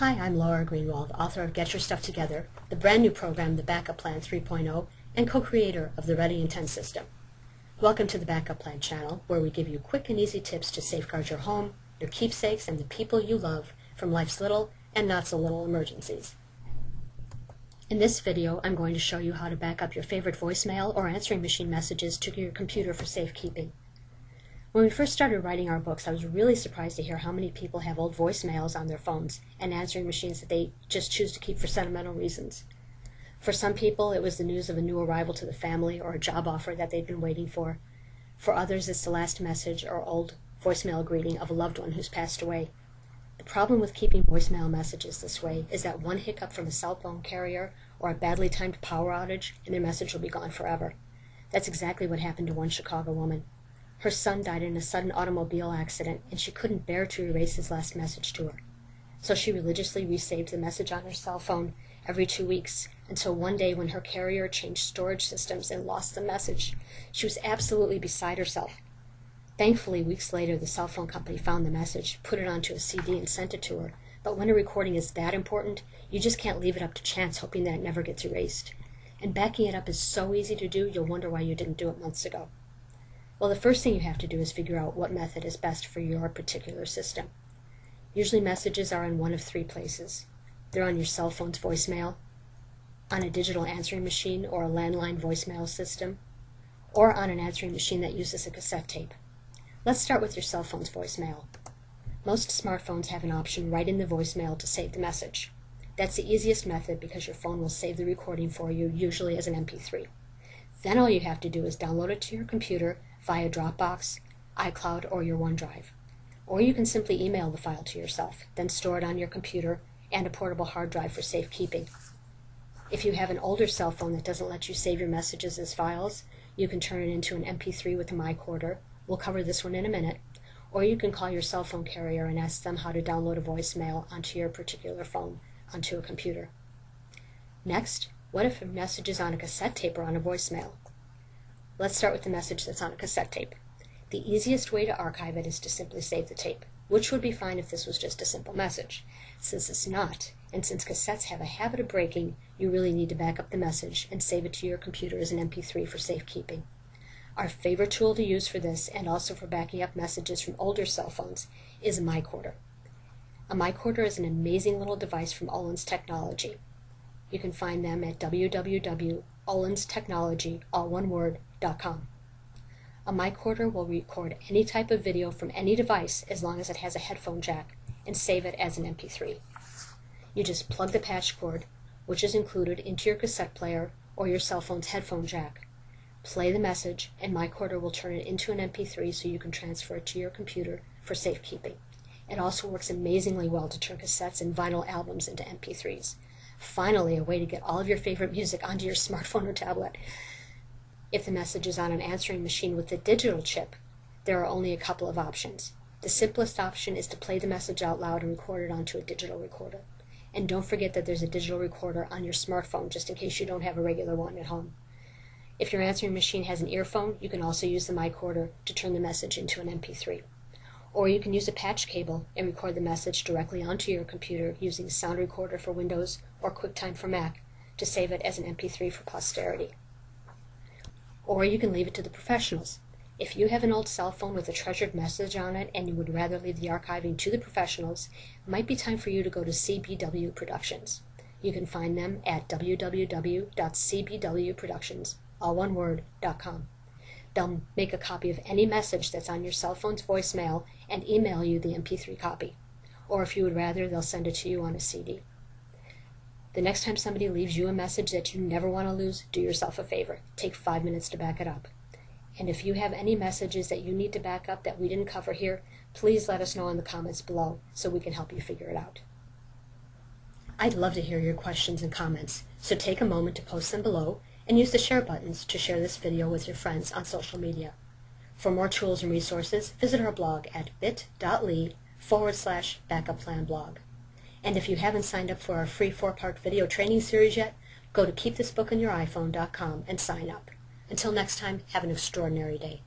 Hi, I'm Laura Greenwald, author of Get Your Stuff Together, the brand new program, The Backup Plan 3.0, and co-creator of the Ready in 10 system. Welcome to the Backup Plan channel, where we give you quick and easy tips to safeguard your home, your keepsakes, and the people you love from life's little and not so little emergencies. In this video, I'm going to show you how to back up your favorite voicemail or answering machine messages to your computer for safekeeping. When we first started writing our books, I was really surprised to hear how many people have old voicemails on their phones and answering machines that they just choose to keep for sentimental reasons. For some people, it was the news of a new arrival to the family or a job offer that they'd been waiting for. For others, it's the last message or old voicemail greeting of a loved one who's passed away. The problem with keeping voicemail messages this way is that one hiccup from a cell phone carrier or a badly timed power outage and their message will be gone forever. That's exactly what happened to one Chicago woman. Her son died in a sudden automobile accident, and she couldn't bear to erase his last message to her. So she religiously resaved the message on her cell phone every 2 weeks, until one day when her carrier changed storage systems and lost the message. She was absolutely beside herself. Thankfully, weeks later, the cell phone company found the message, put it onto a CD, and sent it to her. But when a recording is that important, you just can't leave it up to chance, hoping that it never gets erased. And backing it up is so easy to do, you'll wonder why you didn't do it months ago. Well, the first thing you have to do is figure out what method is best for your particular system. Usually messages are in one of three places. They're on your cell phone's voicemail, on a digital answering machine or a landline voicemail system, or on an answering machine that uses a cassette tape. Let's start with your cell phone's voicemail. Most smartphones have an option right in the voicemail to save the message. That's the easiest method because your phone will save the recording for you, usually as an MP3. Then all you have to do is download it to your computer via Dropbox, iCloud, or your OneDrive. Or you can simply email the file to yourself, then store it on your computer and a portable hard drive for safekeeping. If you have an older cell phone that doesn't let you save your messages as files, you can turn it into an MP3 with a MiCorder. We'll cover this one in a minute. Or you can call your cell phone carrier and ask them how to download a voicemail onto your particular phone, onto a computer. Next, what if a message is on a cassette tape or on a voicemail? Let's start with the message that's on a cassette tape. The easiest way to archive it is to simply save the tape, which would be fine if this was just a simple message. Since it's not, and since cassettes have a habit of breaking, you really need to back up the message and save it to your computer as an MP3 for safekeeping. Our favorite tool to use for this, and also for backing up messages from older cell phones, is a MiCorder. A MiCorder is an amazing little device from Olens Technology. You can find them at www.olenstechnology.com. A MiCorder will record any type of video from any device as long as it has a headphone jack and save it as an MP3. You just plug the patch cord, which is included, into your cassette player or your cell phone's headphone jack. Play the message and MiCorder will turn it into an MP3 so you can transfer it to your computer for safekeeping. It also works amazingly well to turn cassettes and vinyl albums into MP3s. Finally, a way to get all of your favorite music onto your smartphone or tablet. If the message is on an answering machine with a digital chip, there are only a couple of options. The simplest option is to play the message out loud and record it onto a digital recorder. And don't forget that there's a digital recorder on your smartphone just in case you don't have a regular one at home. If your answering machine has an earphone, you can also use the MiCorder to turn the message into an MP3. Or you can use a patch cable and record the message directly onto your computer using Sound Recorder for Windows or QuickTime for Mac to save it as an MP3 for posterity. Or you can leave it to the professionals. If you have an old cell phone with a treasured message on it and you would rather leave the archiving to the professionals, it might be time for you to go to CBW Productions. You can find them at www.cbwproductions.com. They'll make a copy of any message that's on your cell phone's voicemail and email you the MP3 copy. Or if you would rather, they'll send it to you on a CD. The next time somebody leaves you a message that you never want to lose, do yourself a favor. Take 5 minutes to back it up. And if you have any messages that you need to back up that we didn't cover here, please let us know in the comments below so we can help you figure it out. I'd love to hear your questions and comments, so take a moment to post them below and use the share buttons to share this video with your friends on social media. For more tools and resources, visit our blog at bit.ly/backuplanblog. And if you haven't signed up for our free 4-part video training series yet, go to keepthisbookonyouriphone.com and sign up. Until next time, have an extraordinary day.